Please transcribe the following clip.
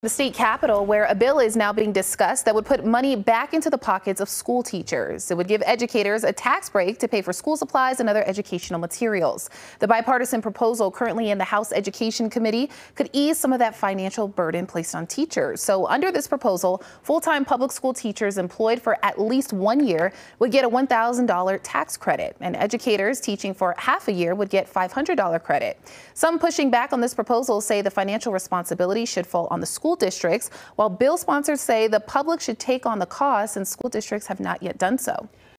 The state capitol, where a bill is now being discussed that would put money back into the pockets of school teachers. It would give educators a tax break to pay for school supplies and other educational materials. The bipartisan proposal currently in the House Education Committee could ease some of that financial burden placed on teachers. So under this proposal, full-time public school teachers employed for at least 1 year would get a $1,000 tax credit, and educators teaching for half a year would get $500 credit. Some pushing back on this proposal say the financial responsibility should fall on the school districts, while bill sponsors say the public should take on the costs, and school districts have not yet done so.